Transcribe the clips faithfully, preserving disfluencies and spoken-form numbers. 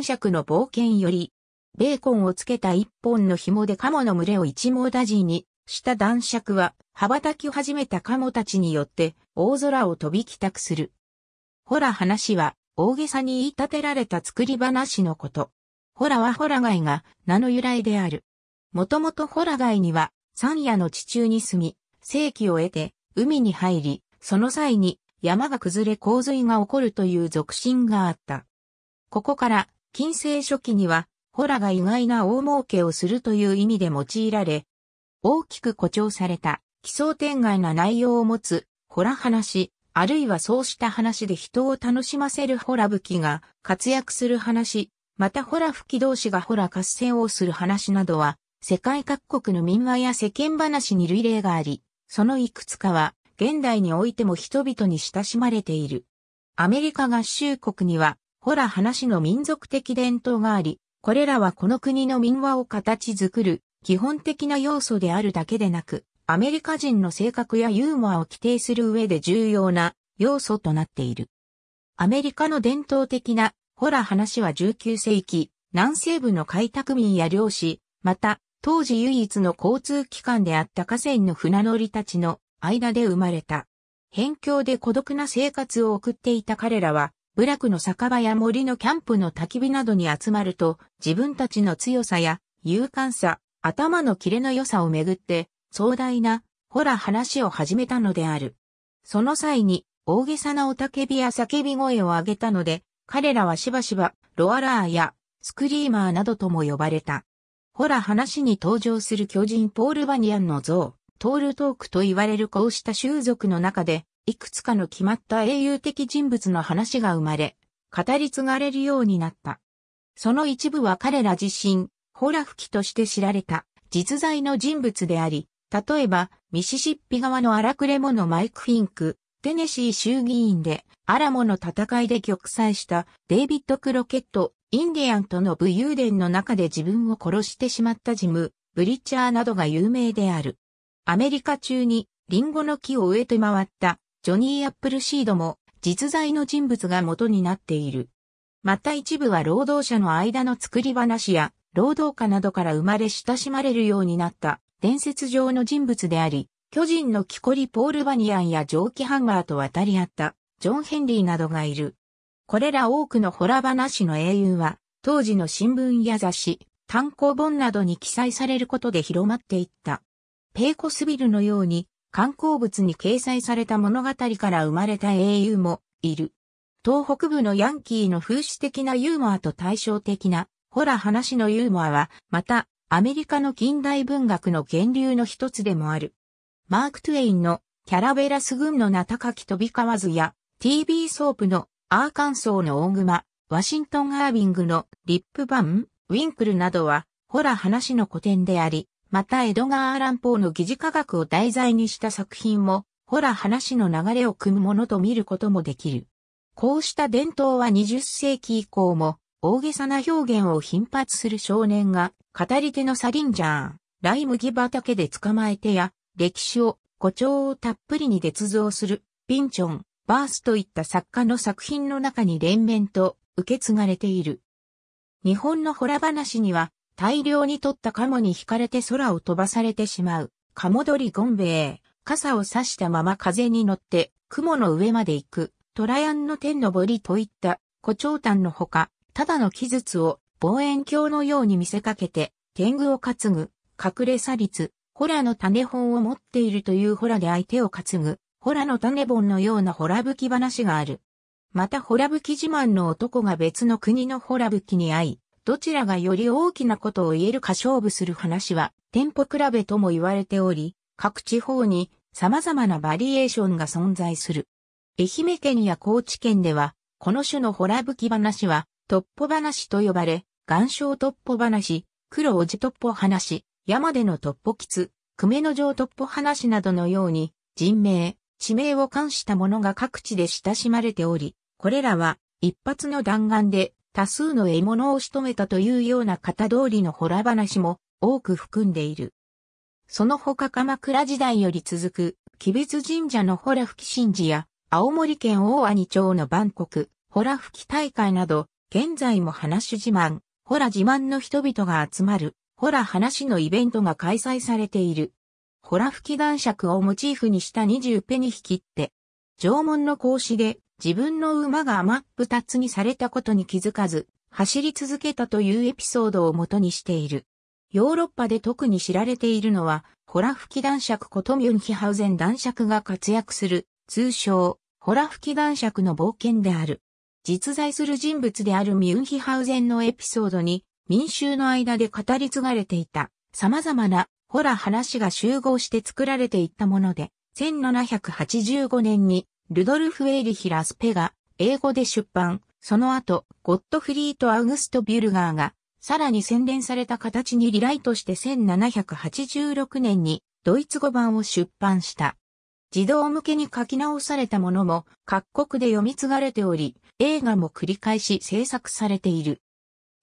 男爵の冒険より、ベーコンをつけた一本の紐でカモの群れを一網打尽にした男爵は、羽ばたきを始めたカモたちによって大空を飛び帰宅する。ほら話は、大げさに言い立てられた作り話のこと。ほらはほら貝が名の由来である。もともとほら貝には、山野の地中に住み、生気を得て、海に入り、その際に山が崩れ洪水が起こるという俗信があった。ここから、近世初期には、ほらが意外な大儲けをするという意味で用いられ、大きく誇張された奇想天外な内容を持つ、ほら話、あるいはそうした話で人を楽しませるほら吹きが活躍する話、またほら吹き同士がほら合戦をする話などは、世界各国の民話や世間話に類例があり、そのいくつかは、現代においても人々に親しまれている。アメリカ合衆国には、ほら話の民族的伝統があり、これらはこの国の民話を形作る基本的な要素であるだけでなく、アメリカ人の性格やユーモアを規定する上で重要な要素となっている。アメリカの伝統的なほら話はじゅうきゅうせいき、南西部の開拓民や漁師、また当時唯一の交通機関であった河川の船乗りたちの間で生まれた。辺境で孤独な生活を送っていた彼らは、部落の酒場や森のキャンプの焚き火などに集まると、自分たちの強さや勇敢さ、頭のキレの良さをめぐって、壮大なほら話を始めたのである。その際に、大げさな雄たけびや叫び声を上げたので、彼らはしばしば、ロアラーやスクリーマーなどとも呼ばれた。ほら話に登場する巨人ポール・バニヤンの像、トールトークと言われるこうした習俗の中で、いくつかの決まった英雄的人物の話が生まれ、語り継がれるようになった。その一部は彼ら自身、ほら吹きとして知られた実在の人物であり、例えば、ミシシッピ川の荒くれ者マイク・フィンク、テネシー州議員で、アラモの戦いで玉砕したデイビッド・クロケット、インディアンとの武勇伝の中で自分を殺してしまったジム、ブリッチャーなどが有名である。アメリカ中に、リンゴの木を植えて回った、ジョニー・アップルシードも実在の人物が元になっている。また一部は労働者の間の作り話や労働家などから生まれ親しまれるようになった伝説上の人物であり、巨人の木こりポール・バニヤンや蒸気ハンガーと渡り合ったジョン・ヘンリーなどがいる。これら多くのホラ話の英雄は当時の新聞や雑誌、単行本などに記載されることで広まっていった。ペーコスビルのように観光物に掲載された物語から生まれた英雄もいる。東北部のヤンキーの風刺的なユーモアと対照的なほら話のユーモアはまたアメリカの近代文学の源流の一つでもある。マーク・トゥエインのキャラベラス郡のなたかき飛び交わずや ティービー ソープのアーカンソーの大熊、ワシントン・アービングのリップバン、ウィンクルなどはほら話の古典であり、またエドガー・アラン・ポーの疑似科学を題材にした作品も、ほら話の流れを組むものと見ることもできる。こうした伝統はにじゅっせいき以降も、大げさな表現を頻発する少年が、語り手のサリンジャー、ライ麦畑で捕まえてや、歴史を、誇張をたっぷりに捏造する、ピンチョン、バースといった作家の作品の中に連綿と受け継がれている。日本のほら話には、大量に取ったカモに惹かれて空を飛ばされてしまう。カモドリゴンベエ、傘を差したまま風に乗って、雲の上まで行く。トラヤンの天のぼりといった、誇張譚のほか、ただの奇術を望遠鏡のように見せかけて、天狗を担ぐ、隠れさりつ、ホラの種本を持っているというホラで相手を担ぐ、ホラの種本のようなホラ吹き話がある。またホラ吹き自慢の男が別の国のホラ吹きに会い、どちらがより大きなことを言えるか勝負する話は、テンポ比べとも言われており、各地方に様々なバリエーションが存在する。愛媛県や高知県では、この種のほら吹き話は、トッポ話と呼ばれ、岩礁トッポ話、黒おじトッポ話、山でのトッポキツ、久米の城トッポ話などのように、人名、地名を冠したものが各地で親しまれており、これらは、一発の弾丸で、多数の獲物を仕留めたというような型通りのほら話も多く含んでいる。その他鎌倉時代より続く、吉備津神社のほら吹き神事や、青森県大鰐町の万国、ほら吹き大会など、現在も話自慢、ホラ自慢の人々が集まる、ホラ話のイベントが開催されている。ホラ吹き男爵をモチーフにした二十ペニ引きって、縄文の格子で自分の馬が真っ二つにされたことに気づかず、走り続けたというエピソードを元にしている。ヨーロッパで特に知られているのは、ホラ吹き男爵ことミュンヒハウゼン男爵が活躍する、通称、ホラ吹き男爵の冒険である。実在する人物であるミュンヒハウゼンのエピソードに、民衆の間で語り継がれていた、様々なホラ話が集合して作られていったもので、せんななひゃくはちじゅうごねんに、ルドルフ・エーリヒ・ラスペが、英語で出版、その後、ゴットフリート・アウグスト・ビュルガーが、さらに洗練された形にリライトしてせんななひゃくはちじゅうろくねんにドイツ語版を出版した。児童向けに書き直されたものも各国で読み継がれており、映画も繰り返し制作されている。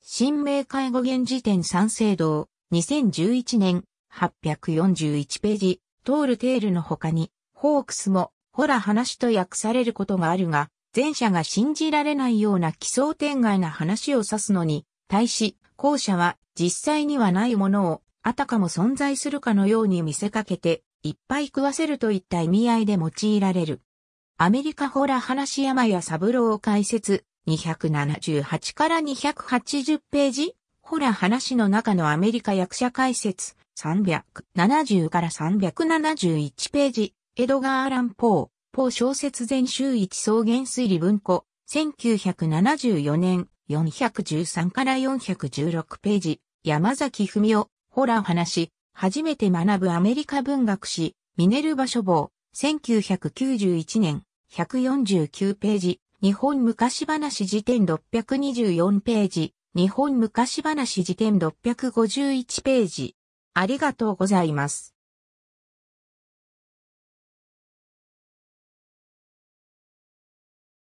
新明介護原辞典三省堂、にせんじゅういちねん、はっぴゃくよんじゅういちページ、トールテールの他に、ホークスも、ホラ話と訳されることがあるが、前者が信じられないような奇想天外な話を指すのに、対し、後者は実際にはないものをあたかも存在するかのように見せかけていっぱい食わせるといった意味合いで用いられる。アメリカホラ話山谷三郎解説にひゃくななじゅうはちからにひゃくはちじゅうページホラ話の中のアメリカ役者解説さんびゃくななじゅうからさんびゃくななじゅういちページエドガー・アラン・ポー、ポー小説全集一草原推理文庫せんきゅうひゃくななじゅうよねんよんひゃくじゅうさんからよんひゃくじゅうろくページ、山崎文夫、ホラ話、初めて学ぶアメリカ文学史、ミネルヴァ書房、せんきゅうひゃくきゅうじゅういちねん、ひゃくよんじゅうきゅうページ、日本昔話辞典ろっぴゃくにじゅうよんページ、日本昔話辞典ろっぴゃくごじゅういちページ。ありがとうございます。